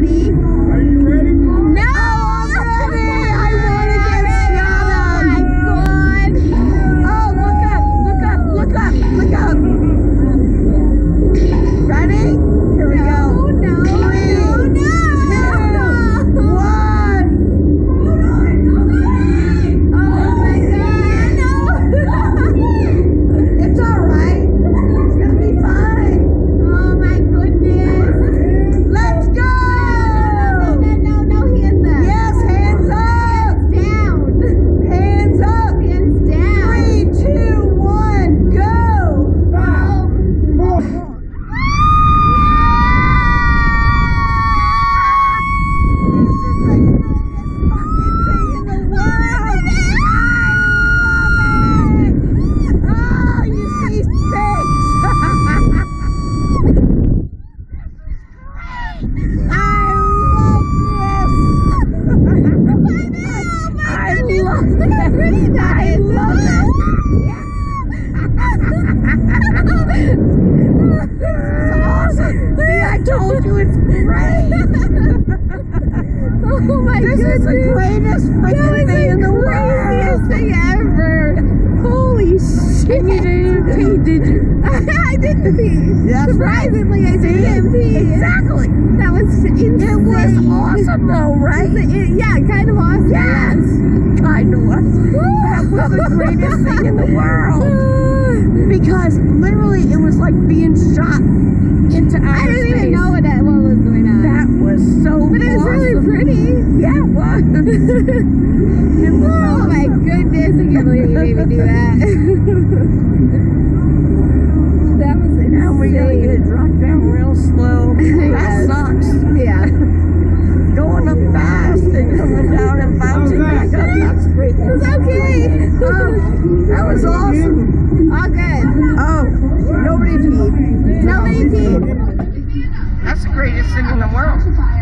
ready? Are you ready? No, I'm ready! I want to get shot on! Oh, look up, look up, look up, look up! Ready? Here we go. No, no, no, no, no! 1 Oh my God! No! It's alright. It's gonna be fine. Oh my goodness. Let's go! No, no, no, no, no, hands up. Yes, hands up. Hands down. Hands up. Hands down. 3, 2, 1, go! 5, 4. This is the greatest freaking thing in the world. That was the craziest thing ever. Holy shit. You didn't pee, did you? I didn't pee. Yes, surprisingly, right. I didn't pee. Exactly. That was insane. It was awesome though, right? Yeah, kind of awesome. Yes. Kind of awesome. That was the greatest thing in the world. Because literally it was like being shot into outer space. I didn't even know what that was going on. That was so awesome. But it was really pretty. Yeah, it was. Oh my goodness, I can't believe you made me do that. That was insane. Now we gotta get it dropped down real slow. That sucks. Yeah. Going up fast and coming down and bouncing back up. That's great. It's okay. That was awesome. All good. Oh, nobody peed. Nobody peed. That's the greatest thing in the world.